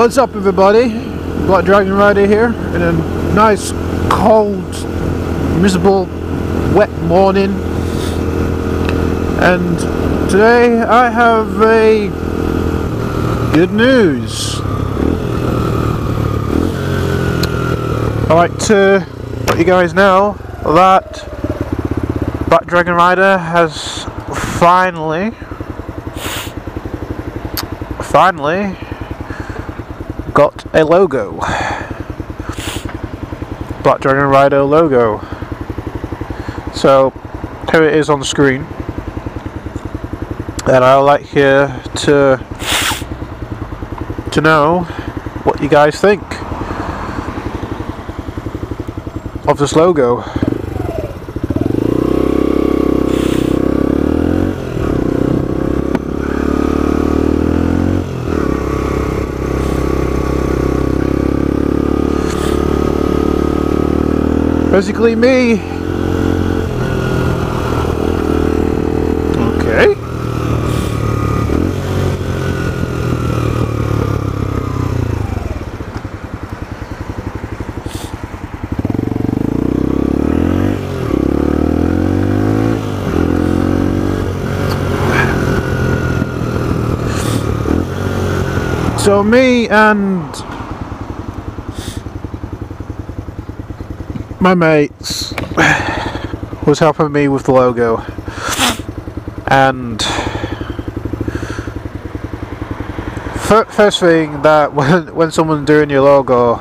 What's up, everybody? Black Dragon Rider here in a nice, cold, miserable, wet morning. And today I have a good news. I'd like to let you guys know that Black Dragon Rider has finally got a logo. Black Dragon Rider logo. So here it is on the screen, and I'd like you to know what you guys think of this logo. Basically me. Okay. So me and my mates was helping me with the logo, and first thing that when someone's doing your logo,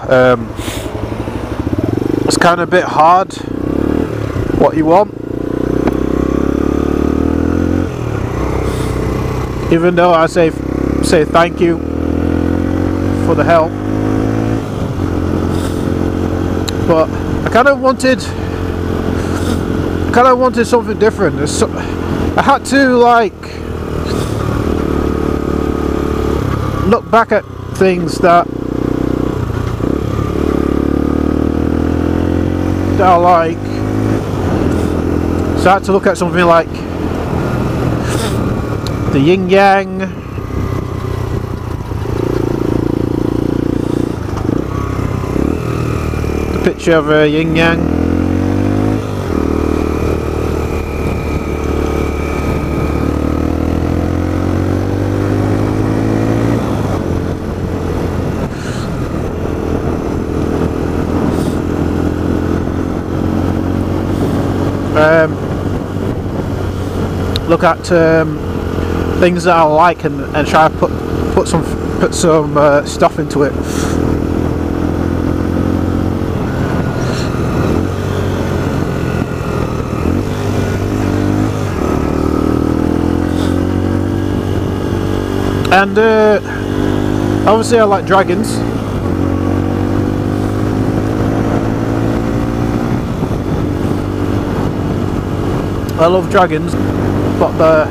it's kind of a bit hard what you want, even though I say thank you for the help. But I kind of wanted something different. I had to look back at things that I like. So I had to look at something like the yin yang, picture of a yin yang, look at things that I like, and try to put some stuff into it. And obviously I like dragons, I love dragons, but the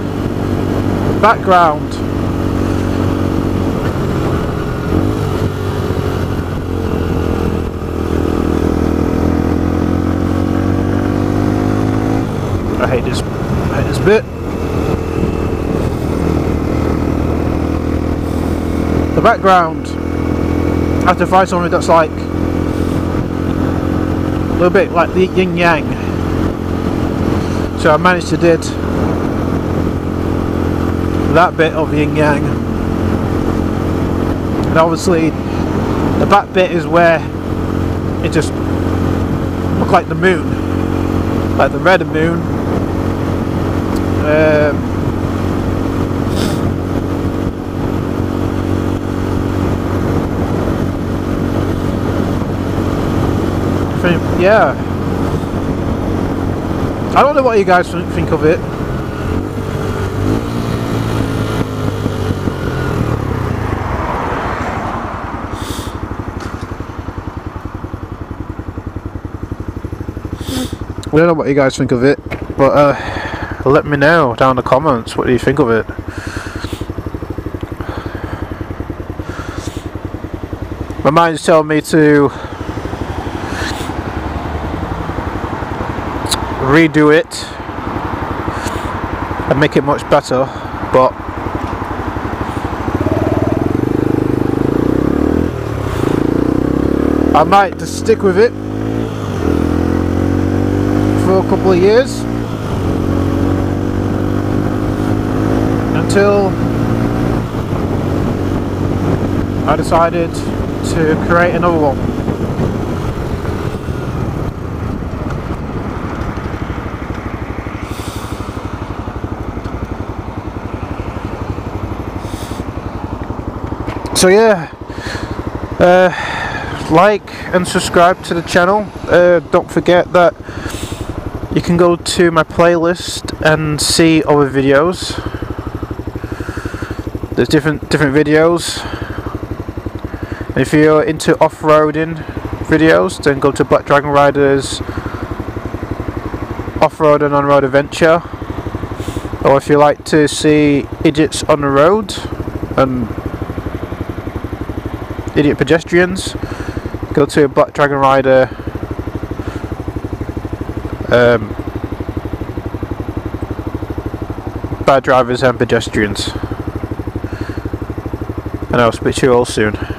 background I hate this bit. The background, I have to find something that's like a little bit like the yin yang. So I managed to did that bit of yin yang, and obviously the back bit is where it just looked like the moon, like the red moon. Yeah, I don't know what you guys think of it. I don't know what you guys think of it, but let me know down in the comments, what do you think of it? My mind's telling me to redo it and make it much better, but I might just stick with it for a couple of years until I decided to create another one. So yeah, like and subscribe to the channel. Don't forget that you can go to my playlist and see other videos. There's different videos. And if you're into off-roading videos, then go to Black Dragon Rider's Off-Road and On-Road Adventure. Or if you like to see idiots on the road and idiot pedestrians, go to Black Dragon Rider Bad Drivers and Pedestrians, and I'll speak to you all soon.